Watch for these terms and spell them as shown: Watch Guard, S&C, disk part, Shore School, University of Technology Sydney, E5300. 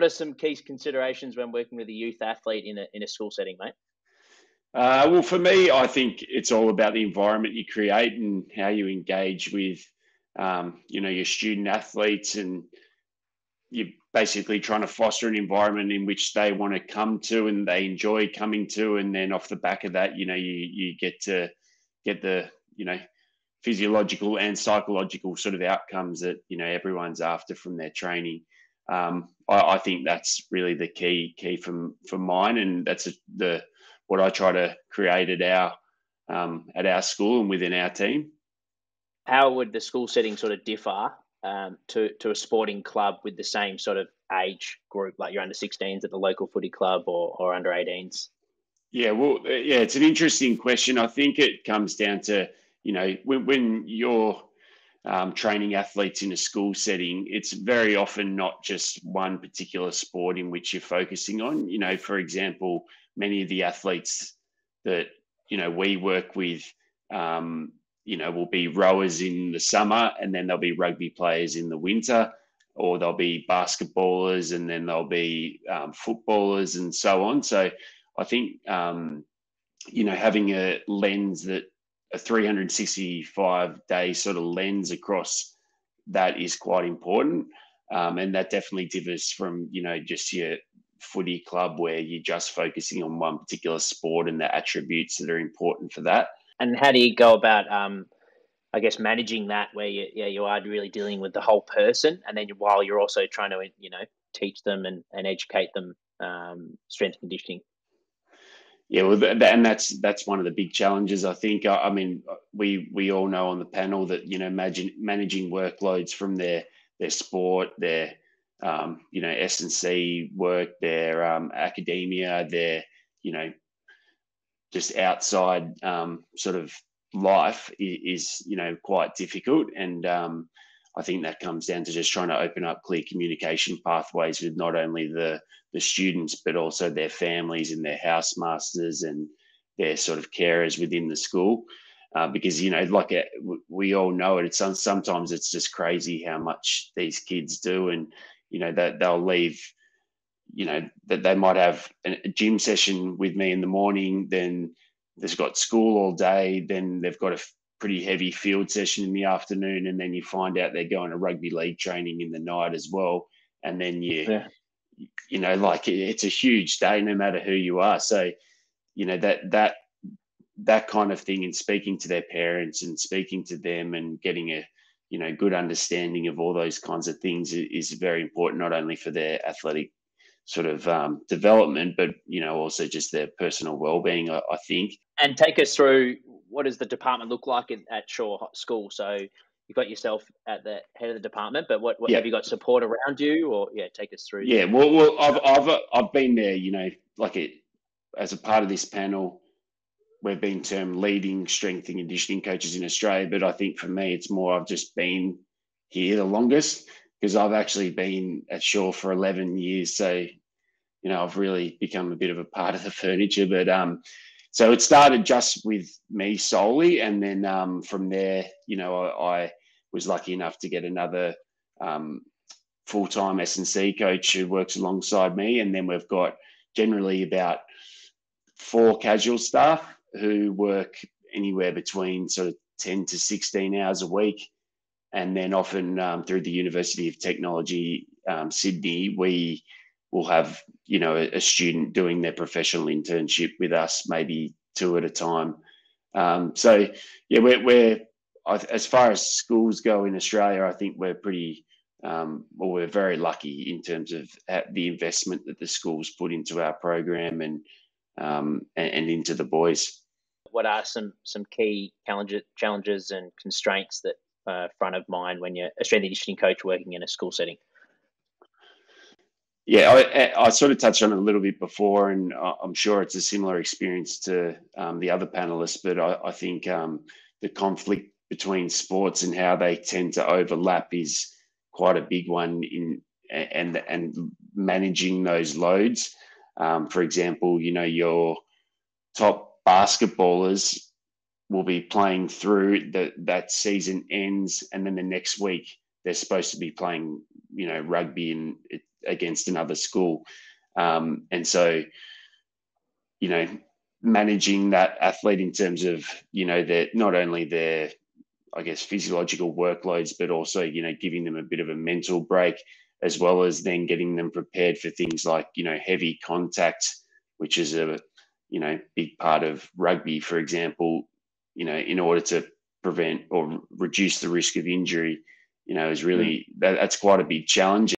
what are some key considerations when working with a youth athlete in a school setting, mate? Well, for me, I think it's all about the environment you create and how you engage with, you know, your student athletes, and you're basically trying to foster an environment in which they want to come to and they enjoy coming to. And then off the back of that, you know, you get to get the, you know, physiological and psychological sort of outcomes that, you know, everyone's after from their training. I think that's really the key for mine, and that's what I try to create at our school and within our team. How would the school setting sort of differ to a sporting club with the same sort of age group, like your under-16s at the local footy club or under-18s? Yeah, well, yeah, it's an interesting question. I think it comes down to, you know, when you're training athletes in a school setting, it's very often not just one particular sport in which you're focusing on. You know, for example, many of the athletes that, you know, we work with, you know, will be rowers in the summer, and then they'll be rugby players in the winter, or they'll be basketballers, and then they'll be footballers, and so on. So I think, you know, having a lens that, a 365-day sort of lens across that is quite important. And that definitely differs from, you know, just your footy club where you're just focusing on one particular sport and the attributes that are important for that. And how do you go about, I guess, managing that where you are really dealing with the whole person, and then while you're also trying to, you know, teach them and educate them strength and conditioning? Yeah, well, and that's one of the big challenges, I think. I mean, we all know on the panel that, you know, managing workloads from their sport, their you know, S&C work, their academia, their, you know, just outside sort of life is, you know, quite difficult. And I think that comes down to just trying to open up clear communication pathways with not only the students, but also their families and their housemasters and their sort of carers within the school. Because, you know, like we all know it, sometimes it's just crazy how much these kids do. And, you know, that they'll leave, you know, that they might have a gym session with me in the morning, then they've got school all day, then they've got a pretty heavy field session in the afternoon, and then you find out they're going to rugby league training in the night as well. And then you know, like it's a huge day no matter who you are. So, you know, that kind of thing, and speaking to their parents and speaking to them and getting a, you know, good understanding of all those kinds of things is very important, not only for their athletic sort of development, but, you know, also just their personal well-being, I think. And take us through, what does the department look like at Shore School? So you've got yourself at the head of the department, but what have you got support around you? Or take us through. Yeah, well, I've been there, you know, like as a part of this panel, we've been termed leading strength and conditioning coaches in Australia. But I think for me, it's more I've just been here the longest, because I've actually been at Shore for 11 years. So, you know, I've really become a bit of a part of the furniture, but, so it started just with me solely. And then from there, you know, I was lucky enough to get another full-time S&C coach who works alongside me. And then we've got generally about 4 casual staff who work anywhere between sort of 10 to 16 hours a week. And then often through the University of Technology Sydney, we will have, you know, a student doing their professional internship with us, maybe 2 at a time. So, yeah, we're as far as schools go in Australia, I think we're pretty, well, we're very lucky in terms of the investment that the schools put into our program and into the boys. What are some key challenges and constraints that are front of mind when you're a strength and conditioning coach working in a school setting? Yeah, I sort of touched on it a little bit before, and I'm sure it's a similar experience to the other panelists, but I think the conflict between sports and how they tend to overlap is quite a big one in and managing those loads. For example, you know, your top basketballers will be playing through that season ends, and then the next week they're supposed to be playing, you know, rugby, and against another school. And so, you know, managing that athlete in terms of, you know, their, not only their, I guess, physiological workloads, but also, you know, giving them a bit of a mental break, as well as then getting them prepared for things like, you know, heavy contact, which is a, you know, big part of rugby, for example, you know, in order to prevent or reduce the risk of injury, you know, is really, that's quite a big challenge.